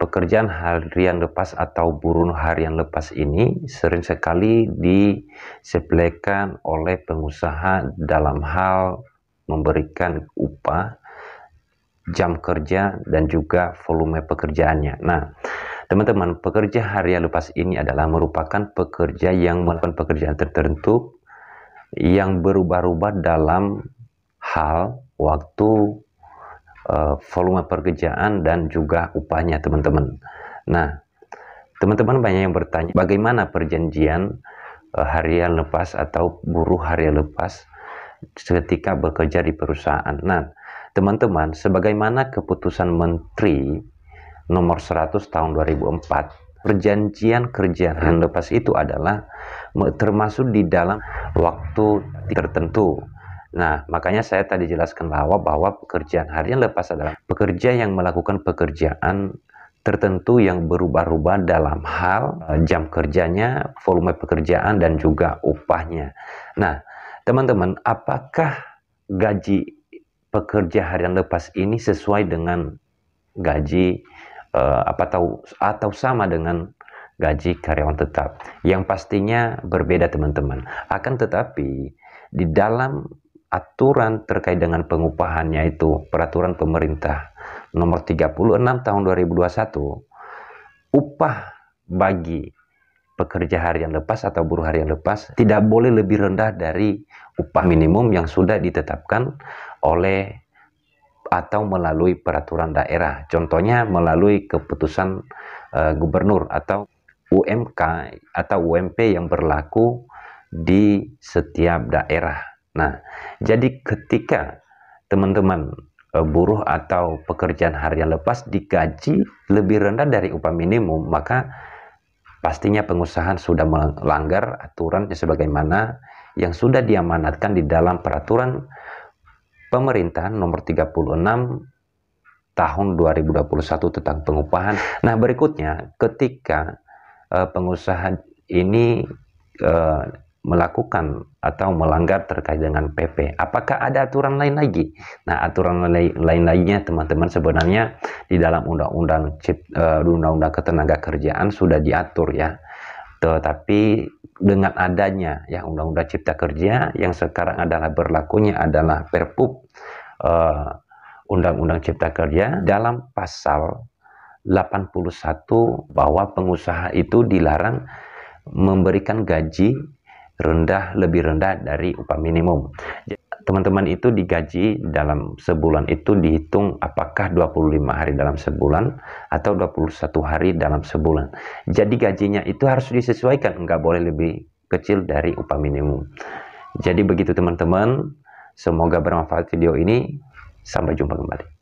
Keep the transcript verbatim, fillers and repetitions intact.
pekerjaan harian lepas atau buruh harian lepas ini sering sekali disepelekan oleh pengusaha dalam hal memberikan upah, jam kerja, dan juga volume pekerjaannya. Nah, teman-teman, pekerja harian lepas ini adalah merupakan pekerja yang melakukan pekerjaan tertentu yang berubah-ubah dalam hal waktu, volume pekerjaan, dan juga upahnya, teman-teman. Nah, teman-teman banyak yang bertanya, bagaimana perjanjian harian lepas atau buruh harian lepas ketika bekerja di perusahaan? Nah, teman-teman, sebagaimana keputusan Menteri Nomor seratus Tahun dua ribu empat, perjanjian kerja harian lepas itu adalah termasuk di dalam waktu tertentu. Nah, makanya saya tadi jelaskan lawa bahwa pekerjaan harian lepas adalah pekerja yang melakukan pekerjaan tertentu yang berubah-ubah dalam hal jam kerjanya, volume pekerjaan, dan juga upahnya. Nah, teman-teman, apakah gaji pekerja harian lepas ini sesuai dengan gaji eh, apa tahu atau sama dengan gaji karyawan tetap? Yang pastinya berbeda, teman-teman. Akan tetapi di dalam aturan terkait dengan pengupahannya itu peraturan pemerintah nomor tiga puluh enam tahun dua ribu dua puluh satu, upah bagi pekerja harian lepas atau buruh harian lepas tidak boleh lebih rendah dari upah minimum yang sudah ditetapkan oleh atau melalui peraturan daerah, contohnya melalui keputusan uh, gubernur atau U M K atau U M P yang berlaku di setiap daerah. Nah, jadi ketika teman-teman e, buruh atau pekerjaan harian lepas digaji lebih rendah dari upah minimum, maka pastinya pengusaha sudah melanggar aturan sebagaimana yang sudah diamanatkan di dalam peraturan pemerintah nomor tiga puluh enam tahun dua ribu dua puluh satu tentang pengupahan. Nah, berikutnya ketika e, pengusaha ini e, melakukan atau melanggar terkait dengan P P, apakah ada aturan lain lagi? Nah, aturan lain, lain lainnya, teman-teman, sebenarnya di dalam undang-undang undang-undang ketenagakerjaan sudah diatur ya. Tetapi dengan adanya ya undang-undang cipta kerja yang sekarang adalah berlakunya adalah Perpup uh, undang-undang cipta kerja dalam pasal delapan puluh satu bahwa pengusaha itu dilarang memberikan gaji rendah lebih rendah dari upah minimum. Teman-teman itu digaji dalam sebulan itu dihitung apakah dua puluh lima hari dalam sebulan atau dua puluh satu hari dalam sebulan. Jadi gajinya itu harus disesuaikan, nggak boleh lebih kecil dari upah minimum. Jadi begitu, teman-teman, semoga bermanfaat video ini. Sampai jumpa kembali.